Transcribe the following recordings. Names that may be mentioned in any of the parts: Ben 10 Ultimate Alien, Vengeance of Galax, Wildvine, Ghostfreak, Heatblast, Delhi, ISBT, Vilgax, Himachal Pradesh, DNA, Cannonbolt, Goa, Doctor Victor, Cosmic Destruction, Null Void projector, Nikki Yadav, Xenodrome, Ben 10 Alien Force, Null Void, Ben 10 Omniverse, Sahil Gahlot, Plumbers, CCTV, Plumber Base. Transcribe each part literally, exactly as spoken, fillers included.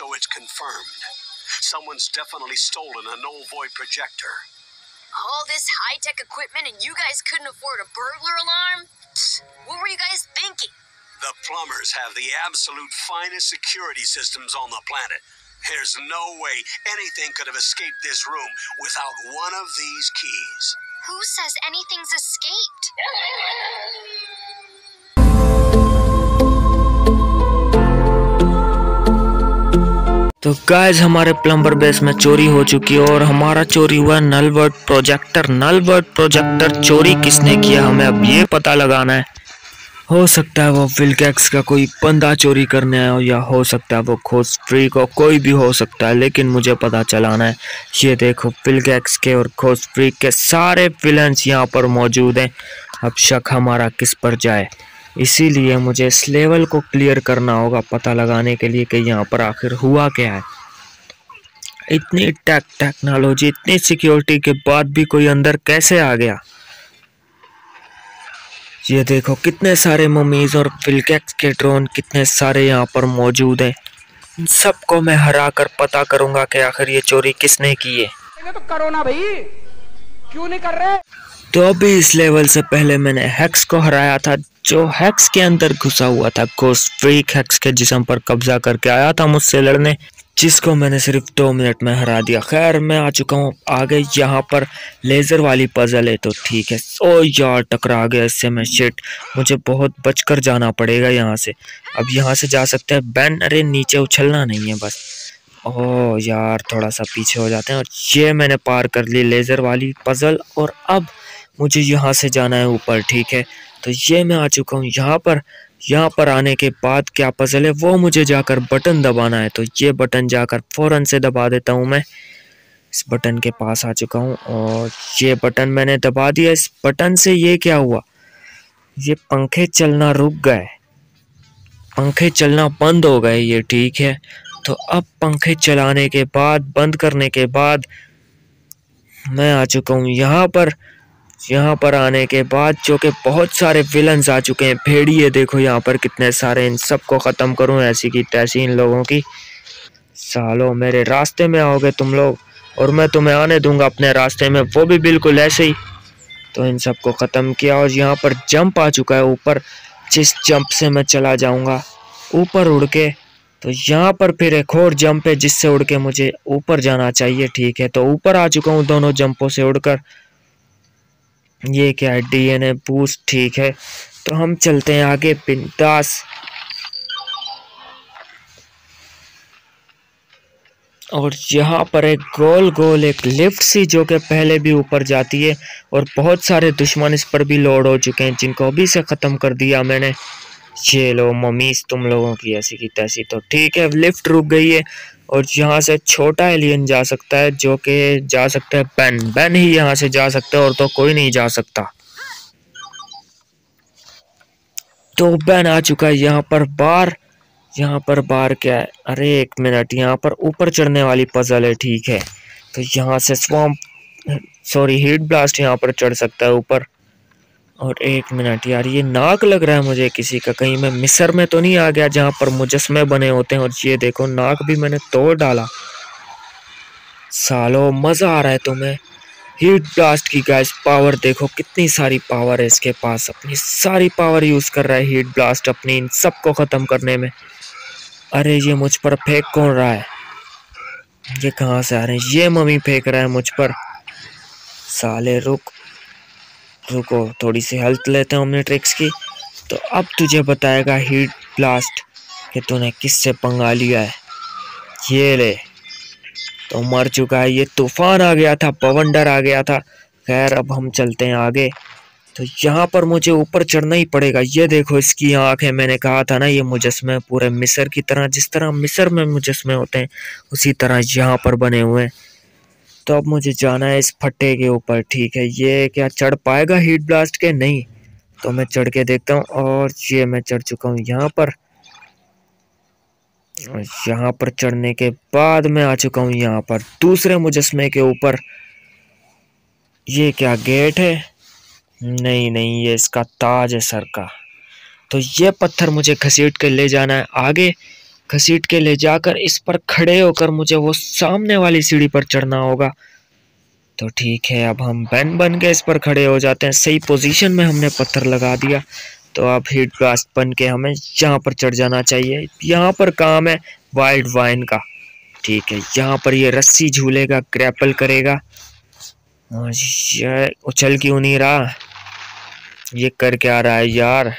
so it's confirmed. Someone's definitely stolen a Null Void projector. All this high-tech equipment and you guys couldn't afford a burglar alarm? Psst, what were you guys thinking? The Plumbers have the absolute finest security systems on the planet. There's no way anything could have escaped this room without one of these keys. Who says anything's escaped? तो guys हमारे plumber base में चोरी हो चुकी है और हमारा चोरी हुआ null void projector. Null void projector चोरी किसने किया हमें अब ये पता लगाना है। हो सकता है वो विलकैक्स का कोई बंदा चोरी करने आया हो या हो सकता है वो घोस्टफ्रीक और कोई भी हो सकता है, लेकिन मुझे पता चलाना है। ये देखो विलकैक्स के और घोस्टफ्रीक के सारे विलन्स यहाँ पर मौजूद हैं। अब शक हमारा किस पर जाए, इसीलिए मुझे इस लेवल को क्लियर करना होगा पता लगाने के लिए कि यहाँ पर आखिर हुआ क्या है। इतनी टेक टेक्नोलॉजी इतनी सिक्योरिटी के बाद भी कोई अंदर कैसे आ गया। ये देखो कितने सारे ममीज और विलकैक्स के ड्रोन कितने सारे यहाँ पर मौजूद हैं। इन सबको मैं हरा कर पता करूँगा कि आखिर ये चोरी किसने की है। तो करो ना भाई, क्यों नहीं कर रहे। तो अभी इस लेवल से पहले मैंने हैक्स को हराया था जो हैक्स के अंदर घुसा हुआ था। घोस्टफ्रीक हैक्स के जिस्म पर कब्जा करके आया था मुझसे लड़ने, जिसको मैंने सिर्फ दो मिनट में हरा दिया। खैर मैं आ चुका हूँ आगे। यहाँ पर लेज़र वाली पजल है तो ठीक है। ओ यार टकरा गया इससे मैं, शिट। मुझे बहुत बचकर जाना पड़ेगा यहाँ से। अब यहाँ से जा सकते हैं बैन। अरे नीचे उछलना नहीं है बस। ओह यार थोड़ा सा पीछे हो जाते हैं। और ये मैंने पार कर ली लेज़र वाली पजल और अब मुझे यहाँ से जाना है ऊपर। ठीक है तो ये मैं आ चुका हूँ यहाँ पर। यहाँ पर आने के बाद क्या पजल है वो मुझे जाकर बटन दबाना है। तो ये बटन जाकर फ़ौरन से दबा देता हूँ। मैं इस बटन के पास आ चुका हूँ और ये बटन मैंने दबा दिया। इस बटन से ये क्या हुआ, ये पंखे चलना रुक गए, पंखे चलना बंद हो गए ये। ठीक है तो अब पंखे चलाने के बाद, बंद करने के बाद मैं आ चुका हूँ यहाँ पर। यहाँ पर आने के बाद जो कि बहुत सारे विलन्स आ चुके हैं, भेड़िए है, देखो यहाँ पर कितने सारे। इन सबको ख़त्म करूँ ऐसी की तैसी इन लोगों की। सालो मेरे रास्ते में आओगे तुम लोग और मैं तुम्हें आने दूंगा अपने रास्ते में, वो भी बिल्कुल ऐसे ही। तो इन सबको ख़त्म किया और यहाँ पर जंप आ चुका है ऊपर, जिस जंप से मैं चला जाऊँगा ऊपर उड़ के। तो यहाँ पर फिर एक और जंप है जिससे उड़ के मुझे ऊपर जाना चाहिए। ठीक है तो ऊपर आ चुका हूँ दोनों जंपों से उड़कर। ये क्या है, डीएनए बूस्ट। ठीक है तो हम चलते हैं आगे बिंदास। और यहाँ पर एक गोल गोल एक लिफ्ट सी जो कि पहले भी ऊपर जाती है और बहुत सारे दुश्मन इस पर भी लोड हो चुके हैं जिनको अभी से ख़त्म कर दिया मैंने। ये लो ममीज तुम लोगों की ऐसी की तैसी। तो ठीक है लिफ्ट रुक गई है और यहाँ से छोटा एलियन जा सकता है जो कि जा सकता है बैन। बैन ही यहाँ से जा सकता है और तो कोई नहीं जा सकता। तो बैन आ चुका है यहाँ पर बार। यहाँ पर बार क्या है, अरे एक मिनट, यहाँ पर ऊपर चढ़ने वाली पजल है। ठीक है तो यहाँ से स्वम्प सॉरी हीट ब्लास्ट यहाँ पर चढ़ सकता है ऊपर। और एक मिनट यार ये नाक लग रहा है मुझे किसी का, कहीं मैं मिस्र में तो नहीं आ गया जहाँ पर मुजस्मे बने होते हैं। और ये देखो नाक भी मैंने तोड़ डाला। सालो मज़ा आ रहा है तुम्हें। हीट ब्लास्ट की गाइस पावर देखो कितनी सारी पावर है इसके पास। अपनी सारी पावर यूज़ कर रहा है हीट ब्लास्ट अपनी इन सबको ख़त्म करने में। अरे ये मुझ पर फेंक कौन रहा है, ये कहाँ से आ रहे हैं, ये मम्मी फेंक रहा है मुझ पर। साले रुक रुको थोड़ी सी हेल्थ लेते हैं हमने ट्रिक्स की। तो अब तुझे बताएगा हीट ब्लास्ट कि तूने किससे पंगा लिया है। ये ले तो मर चुका है। ये तूफान आ गया था, बवंडर आ गया था। खैर अब हम चलते हैं आगे। तो यहाँ पर मुझे ऊपर चढ़ना ही पड़ेगा। ये देखो इसकी आँखें, मैंने कहा था ना ये मुजस्मे पूरे मिस्र की तरह, जिस तरह मिस्र में मुजस्मे होते हैं उसी तरह यहाँ पर बने हुए हैं। तो अब मुझे जाना है इस फट्टे के ऊपर। ठीक है ये क्या चढ़ पाएगा हीट ब्लास्ट के, नहीं तो मैं चढ़ के देखता हूँ। और ये मैं चढ़ चुका हूँ यहाँ पर। यहाँ पर चढ़ने के बाद मैं आ चुका हूँ यहाँ पर दूसरे मुजस्मे के ऊपर। ये क्या गेट है, नहीं नहीं ये इसका ताज है सर का। तो ये पत्थर मुझे घसीट के ले जाना है आगे। घसीट के ले जाकर इस पर खड़े होकर मुझे वो सामने वाली सीढ़ी पर चढ़ना होगा। तो ठीक है, अब हम बैन बन के इस पर खड़े हो जाते हैं। सही पोजीशन में हमने पत्थर लगा दिया, तो अब हीट ब्लास्ट बन के हमें यहाँ पर चढ़ जाना चाहिए। यहाँ पर काम है वाइल्ड वाइन का। ठीक है, यहाँ पर ये रस्सी झूलेगा, क्रैपल करेगा, उछल क्यों नहीं रहा, ये कर क्या आ रहा है यार।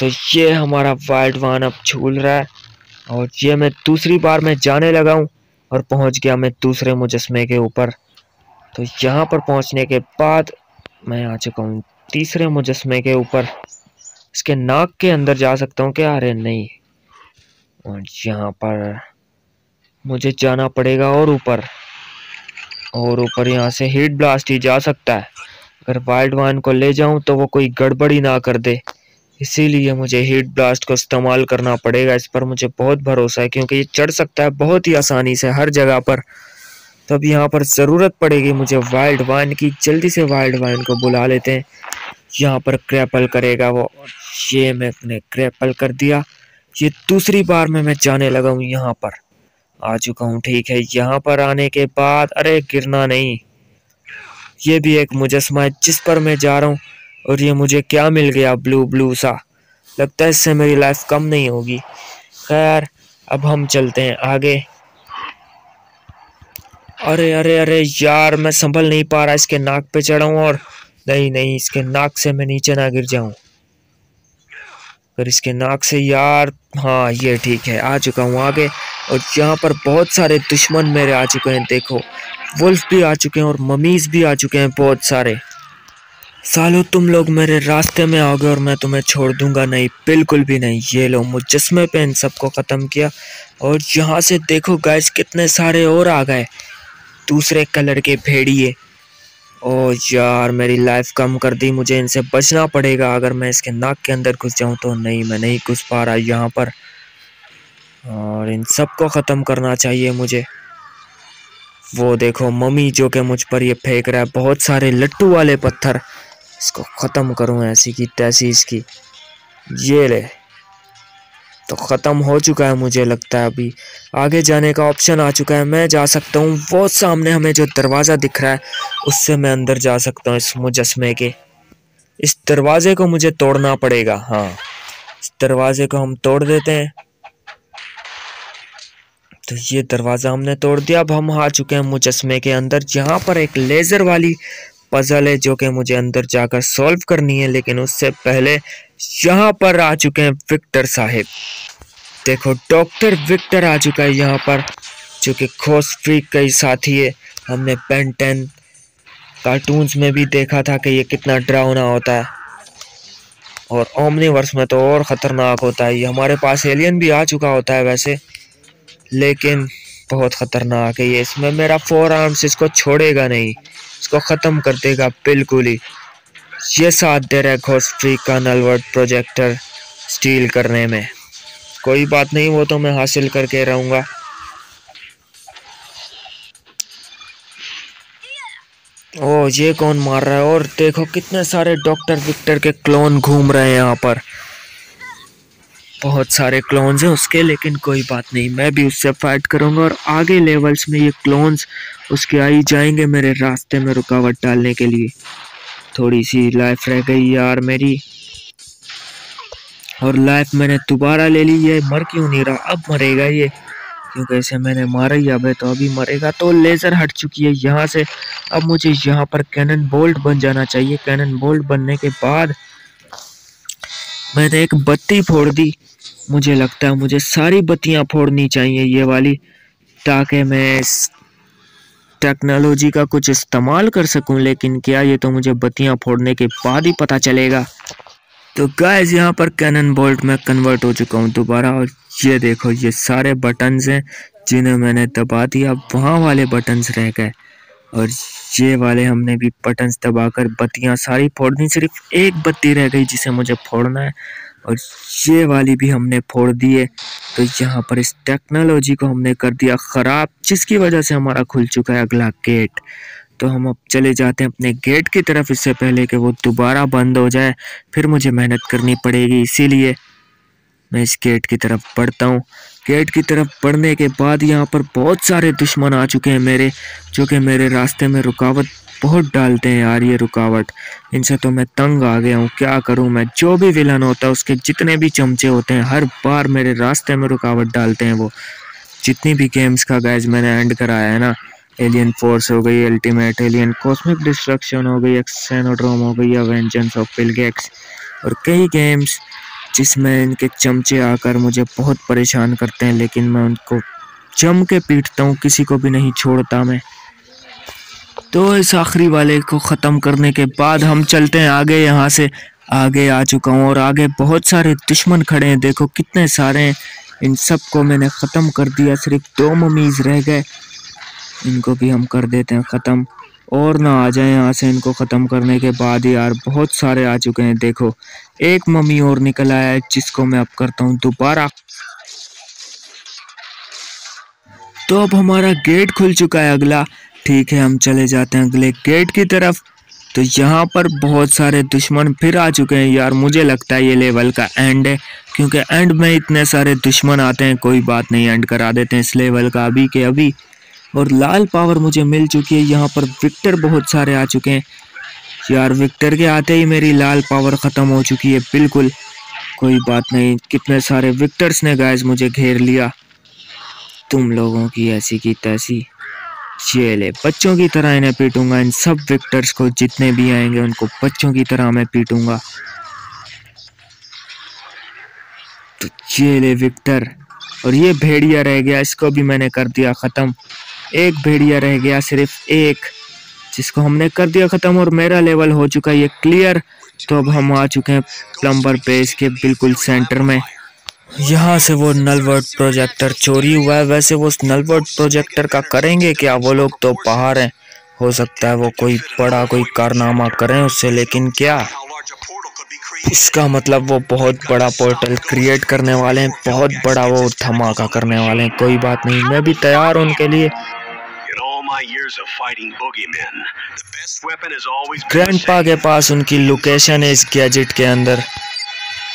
तो ये हमारा वाइल्ड वाइन अब झूल रहा है, और ये मैं दूसरी बार मैं जाने लगा हूँ और पहुँच गया मैं दूसरे मुजस्मे के ऊपर। तो यहाँ पर पहुँचने के बाद मैं आ चुका हूँ तीसरे मुजस्मे के ऊपर। इसके नाक के अंदर जा सकता हूँ क्या? अरे नहीं, और यहाँ पर मुझे जाना पड़ेगा और ऊपर, और ऊपर यहाँ से हीट ब्लास्ट ही जा सकता है। अगर वाइल्ड वाइन को ले जाऊँ तो वो कोई गड़बड़ी ना कर दे, इसीलिए मुझे हीट ब्लास्ट को इस्तेमाल करना पड़ेगा। इस पर मुझे बहुत भरोसा है क्योंकि ये चढ़ सकता है बहुत ही आसानी से हर जगह पर। तो अब यहाँ पर ज़रूरत पड़ेगी मुझे वाइल्ड वाइन की। जल्दी से वाइल्ड वाइन को बुला लेते हैं। यहाँ पर क्रैपल करेगा वो, ये मैंने क्रैपल कर दिया। ये दूसरी बार में मैं जाने लगा हूँ, यहाँ पर आ चुका हूँ। ठीक है, यहाँ पर आने के बाद अरे गिरना नहीं। ये भी एक मुजस्मा है जिस पर मैं जा रहा हूँ, और ये मुझे क्या मिल गया? ब्लू ब्लू सा लगता है, इससे मेरी लाइफ कम नहीं होगी। खैर, अब हम चलते हैं आगे। अरे अरे अरे यार, मैं संभल नहीं पा रहा। इसके नाक पे चढ़ा हूँ, और नहीं नहीं, इसके नाक से मैं नीचे ना गिर जाऊँ। अगर इसके नाक से, यार हाँ ये ठीक है, आ चुका हूँ आगे। और यहाँ पर बहुत सारे दुश्मन मेरे आ चुके हैं। देखो, वुल्फ भी आ चुके हैं और ममीज भी आ चुके हैं बहुत सारे। सालो, तुम लोग मेरे रास्ते में आओगे और मैं तुम्हें छोड़ दूंगा नहीं, बिल्कुल भी नहीं। ये लो, मुजस्मे पे इन सबको ख़त्म किया। और यहाँ से देखो गाइस, कितने सारे और आ गए दूसरे कलर के भेड़िए। ओ यार, मेरी लाइफ कम कर दी। मुझे इनसे बचना पड़ेगा। अगर मैं इसके नाक के अंदर घुस जाऊँ तो नहीं, मैं नहीं घुस पा रहा यहाँ पर। और इन सबको ख़त्म करना चाहिए मुझे। वो देखो मम्मी जो के मुझ पर ये फेंक रहा है बहुत सारे लट्टू वाले पत्थर। इसको ख़त्म करूँ ऐसी की तैसी इसकी। ये ले, तो ख़त्म हो चुका है मुझे लगता है। अभी आगे जाने का ऑप्शन आ चुका है, मैं जा सकता हूँ। वो सामने हमें जो दरवाज़ा दिख रहा है उससे मैं अंदर जा सकता हूँ इस मुजस्मे के। इस दरवाज़े को मुझे तोड़ना पड़ेगा। हाँ, इस दरवाज़े को हम तोड़ देते हैं। तो ये दरवाज़ा हमने तोड़ दिया। अब हम आ चुके हैं मुजस्मे के अंदर। यहाँ पर एक लेज़र वाली पजल है जो कि मुझे अंदर जाकर सॉल्व करनी है, लेकिन उससे पहले यहाँ पर आ चुके हैं विक्टर साहिब। देखो, डॉक्टर विक्टर आ चुका है यहाँ पर, जो कि घोस्टफ्रीक का ही साथी है। हमने बेन टेन कार्टून्स में भी देखा था कि ये कितना डरावना होता है, और ओमनीवर्स में तो और ख़तरनाक होता है। ये हमारे पास एलियन भी आ चुका होता है वैसे, लेकिन बहुत ख़तरनाक है ये। इसमें मेरा फोर आर्म्स इसको छोड़ेगा नहीं, इसको ख़त्म कर देगा बिल्कुल ही। ये साथ दे रहा है घोस्टफ्रीक का नल वॉइड प्रोजेक्टर स्टील करने में। कोई बात नहीं, वो तो मैं हासिल करके रहूँगा। ओ, ये कौन मार रहा है? और देखो कितने सारे डॉक्टर विक्टर के क्लोन घूम रहे हैं यहाँ पर। बहुत सारे क्लोन्स हैं उसके, लेकिन कोई बात नहीं, मैं भी उससे फाइट करूंगा। और आगे लेवल्स में ये क्लोन्स उसके आ ही जाएंगे मेरे रास्ते में रुकावट डालने के लिए। थोड़ी सी लाइफ रह गई यार मेरी, और लाइफ मैंने दोबारा ले ली। ये मर क्यों नहीं रहा? अब मरेगा ये, क्योंकि इसे मैंने मारा ही। अब है तो अभी मरेगा। तो लेज़र हट चुकी है यहाँ से। अब मुझे यहाँ पर कैनन बोल्ट बन जाना चाहिए। कैनन बोल्ट बनने के बाद मैंने एक बत्ती फोड़ दी। मुझे लगता है मुझे सारी बत्तियां फोड़नी चाहिए ये वाली, ताकि मैं इस टेक्नोलॉजी का कुछ इस्तेमाल कर सकूं। लेकिन क्या, ये तो मुझे बत्तियां फोड़ने के बाद ही पता चलेगा। तो गाइस, यहाँ पर कैनन बोल्ट में कन्वर्ट हो चुका हूँ दोबारा। और ये देखो, ये सारे बटन्स हैं जिन्हें मैंने दबा दिया। वहाँ वाले बटन्स रह गए, और ये वाले हमने भी बटन्स दबाकर बत्तियाँ सारी फोड़ दी। सिर्फ एक बत्ती रह गई जिसे मुझे फोड़ना है, और ये वाली भी हमने फोड़ दी है। तो यहाँ पर इस टेक्नोलॉजी को हमने कर दिया ख़राब, जिसकी वजह से हमारा खुल चुका है अगला गेट। तो हम अब चले जाते हैं अपने गेट की तरफ, इससे पहले कि वो दोबारा बंद हो जाए। फिर मुझे मेहनत करनी पड़ेगी इसीलिए। मैं इस गेट की तरफ बढ़ता हूँ। गेट की तरफ बढ़ने के बाद यहाँ पर बहुत सारे दुश्मन आ चुके हैं मेरे, जो कि मेरे रास्ते में रुकावट बहुत डालते हैं यार। ये रुकावट, इनसे तो मैं तंग आ गया हूँ। क्या करूँ मैं, जो भी विलन होता है उसके जितने भी चमचे होते हैं हर बार मेरे रास्ते में रुकावट डालते हैं वो। जितनी भी गेम्स का गाइस मैंने एंड कराया है ना, एलियन फोर्स हो गई, अल्टीमेट एलियन, कॉस्मिक डिस्ट्रक्शन हो गई, एक्सेनोड्रोम हो गई, वेंजेंस ऑफ गैलेक्स और कई गेम्स जिसमें इनके चमचे आकर मुझे बहुत परेशान करते हैं, लेकिन मैं उनको जम के पीटता हूँ, किसी को भी नहीं छोड़ता मैं। तो इस आखिरी वाले को ख़त्म करने के बाद हम चलते हैं आगे। यहाँ से आगे आ चुका हूँ और आगे बहुत सारे दुश्मन खड़े हैं, देखो कितने सारे हैं। इन सब को मैंने ख़त्म कर दिया, सिर्फ दो ममीज़ रह गए, इनको भी हम कर देते हैं ख़त्म, और ना आ जाए यहाँ से। इनको ख़त्म करने के बाद यार बहुत सारे आ चुके हैं, देखो एक मम्मी और निकल आया है जिसको मैं अब करता हूँ दोबारा। तो अब हमारा गेट खुल चुका है अगला, ठीक है हम चले जाते हैं अगले गेट की तरफ। तो यहाँ पर बहुत सारे दुश्मन फिर आ चुके हैं यार, मुझे लगता है ये लेवल का एंड है, क्योंकि एंड में इतने सारे दुश्मन आते हैं। कोई बात नहीं, एंड करा देते हैं इस लेवल का अभी के अभी। और लाल पावर मुझे मिल चुकी है। यहाँ पर विक्टर बहुत सारे आ चुके हैं यार, विक्टर के आते ही मेरी लाल पावर ख़त्म हो चुकी है बिल्कुल। कोई बात नहीं, कितने सारे विक्टर्स ने गाइस मुझे घेर लिया। तुम लोगों की ऐसी की तैसी, ये ले बच्चों की तरह इन्हें पीटूंगा, इन सब विक्टर्स को जितने भी आएंगे उनको बच्चों की तरह मैं पीटूंगा। तो ये ले विक्टर, और ये भेड़िया रह गया, इसको भी मैंने कर दिया ख़त्म। एक भेड़िया रह गया सिर्फ एक, जिसको हमने कर दिया ख़त्म, और मेरा लेवल हो चुका है ये क्लियर। तो अब हम आ चुके हैं प्लम्बर बेस के बिल्कुल सेंटर में। यहाँ से वो नल वर्ड प्रोजेक्टर चोरी हुआ है, वैसे वो नल वर्ड प्रोजेक्टर का करेंगे क्या, वो लोग तो बाहर हैं, हो सकता है वो कोई बड़ा कोई कारनामा करें उससे, लेकिन क्या इसका मतलब वो बहुत बड़ा पोर्टल क्रिएट करने वाले हैं, बहुत बड़ा वो धमाका करने वाले हैं। कोई बात नहीं, मैं भी तैयार हूँ उनके लिए। ग्रैंडपा के पास उनकी लोकेशन है इस गैजेट के अंदर।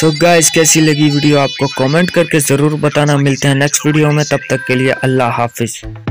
सो गाइस, कैसी लगी वीडियो आपको कमेंट करके ज़रूर बताना। मिलते हैं नेक्स्ट वीडियो में, तब तक के लिए अल्लाह हाफिज़।